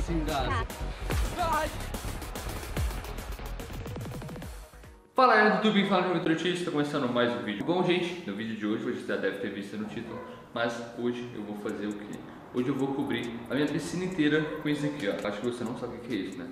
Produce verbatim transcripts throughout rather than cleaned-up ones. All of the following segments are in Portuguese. se engasa. Ai. Fala aí do YouTube, fala com o Vitor Tchê, estou começando mais um vídeo. Bom gente, no vídeo de hoje, você já deve ter visto no título, mas hoje eu vou fazer o quê? Hoje eu vou cobrir a minha piscina inteira com isso aqui, ó. Acho que você não sabe o que é isso, né?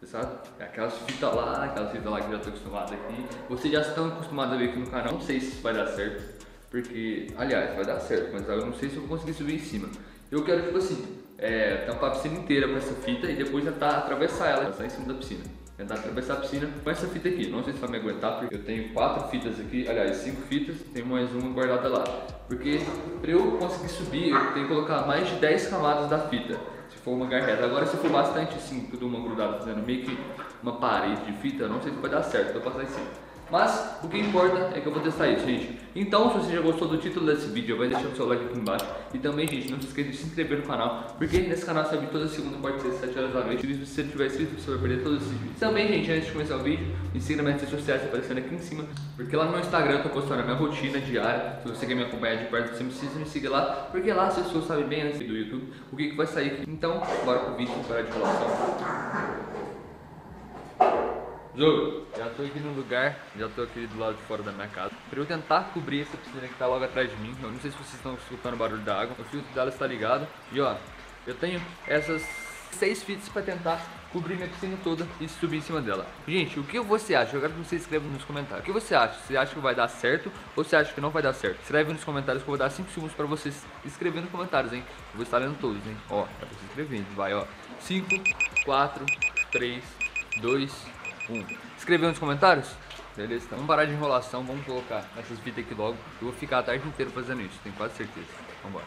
Você sabe? É aquelas fitas lá, aquelas fitas lá que eu já estou acostumado aqui. Vocês já estão acostumados a ver aqui no canal, não sei se isso vai dar certo. Porque, aliás, vai dar certo, mas eu não sei se eu vou conseguir subir em cima. Eu quero, tipo assim, é, tampar a piscina inteira com essa fita e depois tentar atravessar ela, passar em cima da piscina. Tentar atravessar a piscina com essa fita aqui. Não sei se vai me aguentar, porque eu tenho quatro fitas aqui, aliás, cinco fitas, tem mais uma guardada lá. Porque pra eu conseguir subir, eu tenho que colocar mais de dez camadas da fita, se for uma garreta. Agora, se for bastante assim, tudo uma grudada, fazendo meio que uma parede de fita, não sei se vai dar certo, eu vou passar em cima. Mas o que importa é que eu vou testar isso, gente. Então, se você já gostou do título desse vídeo, vai deixar o seu like aqui embaixo. E também, gente, não se esqueça de se inscrever no canal, porque nesse canal sai toda segunda, quarta e sexta, sete horas da noite. E se você não tiver inscrito, você vai perder todos esses vídeos. Também, gente, antes de começar o vídeo, me siga nas minhas redes sociais aparecendo aqui em cima, porque lá no meu Instagram eu tô postando a minha rotina diária. Se você quer me acompanhar de perto, você precisa me seguir lá, porque lá as pessoas sabem bem antes do YouTube o que, que vai sair aqui. Então, bora pro vídeo, bora de relação. Já tô aqui no lugar, já tô aqui do lado de fora da minha casa, pra eu tentar cobrir essa piscina que tá logo atrás de mim. Eu não sei se vocês estão escutando o barulho da água, o filtro dela está ligado. E ó, eu tenho essas seis fitas pra tentar cobrir minha piscina toda e subir em cima dela. Gente, o que você acha? Eu quero que você escreva nos comentários. O que você acha? Você acha que vai dar certo ou você acha que não vai dar certo? Escreve nos comentários que eu vou dar cinco segundos pra vocês escreverem nos comentários, hein? Eu vou estar lendo todos, hein? Ó, é pra vocês escrevendo, vai, ó. cinco, quatro, três, dois... Um. Escreveu nos comentários? Beleza, então vamos parar de enrolação, vamos colocar essas fitas aqui logo. Eu vou ficar a tarde inteira fazendo isso, tenho quase certeza. Vambora.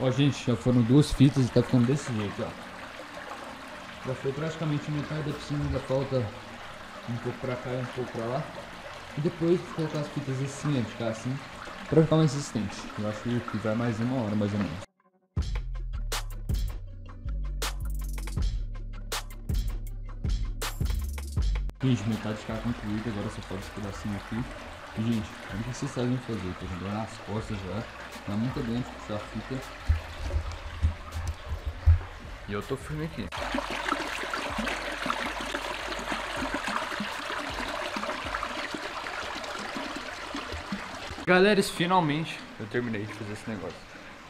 Ó gente, já foram duas fitas e tá ficando desse jeito, ó. Já foi praticamente metade da piscina, ainda falta um pouco pra cá e um pouco pra lá. E depois vou colocar as fitas assim, né, de cá assim, pra ficar mais resistente. Eu acho que vai mais uma hora mais ou menos. Gente, metade de cara concluída, agora só falta esse pedacinho aqui. E, gente, como vocês sabem fazer, tá jogando nas costas já. Tá muito grande essa fita. E eu tô firme aqui. Galera, finalmente eu terminei de fazer esse negócio.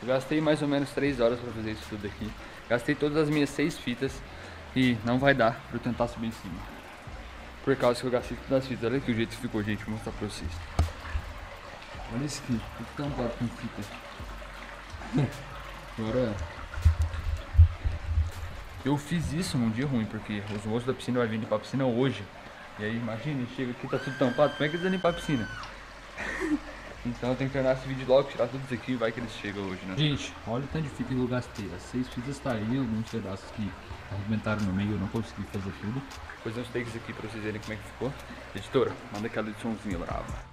Eu gastei mais ou menos três horas pra fazer isso tudo aqui. Gastei todas as minhas seis fitas e não vai dar pra eu tentar subir em cima. Por causa que eu gastei todas as fitas, olha aqui o jeito que ficou, gente, vou mostrar pra vocês. Olha esse aqui, tudo tampado com fita. Agora, eu fiz isso num dia ruim, porque os moços da piscina vão vir limpar a piscina hoje. E aí, imagina, chega aqui, tá tudo tampado, como é que eles vão limpar a piscina? Então eu tenho que terminar esse vídeo logo, tirar tudo isso aqui, vai que eles chegam hoje, né? Gente, olha o tanto de fita que eu gastei. As seis fitas tá aí, alguns pedaços que arrebentaram no meio, eu não consegui fazer tudo. Vou fazer uns takes aqui pra vocês verem como é que ficou. Editora, manda aquela ediçãozinha brava.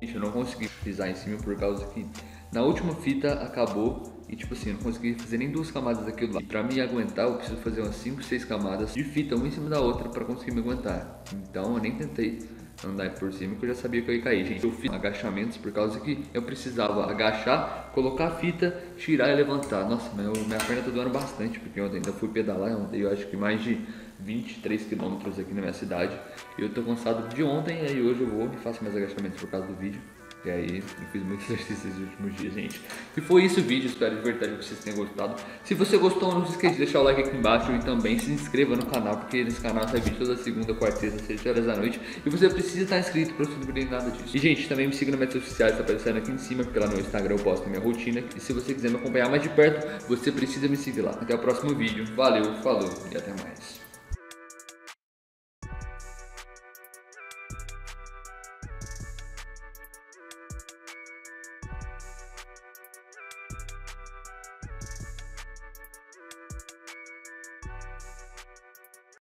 Gente, eu não consegui pisar em cima por causa que na última fita acabou e tipo assim, eu não consegui fazer nem duas camadas daquilo lá. E pra me aguentar eu preciso fazer umas cinco, seis camadas de fita uma em cima da outra pra conseguir me aguentar. Então eu nem tentei andar por cima que eu já sabia que eu ia cair, gente. Eu fiz agachamentos por causa que eu precisava agachar, colocar a fita, tirar e levantar. Nossa, meu, minha perna tá doendo bastante porque ontem ainda fui pedalar, ontem eu acho que mais de vinte e três quilômetros aqui na minha cidade. Eu tô cansado de ontem e aí hoje eu vou e faço mais agachamentos por causa do vídeo. E aí, eu fiz muitos exercícios nos últimos dias, gente. E foi isso o vídeo, espero de verdade que vocês tenham gostado. Se você gostou, não se esqueça de deixar o like aqui embaixo e também se inscreva no canal, porque nesse canal sai vídeo toda segunda, quarta e sexta, sete horas da noite. E você precisa estar inscrito para não perder nada disso. E, gente, também me siga nas minhas redes sociais, tá aparecendo aqui em cima, porque lá no Instagram eu posto minha rotina. E se você quiser me acompanhar mais de perto, você precisa me seguir lá. Até o próximo vídeo, valeu, falou e até mais.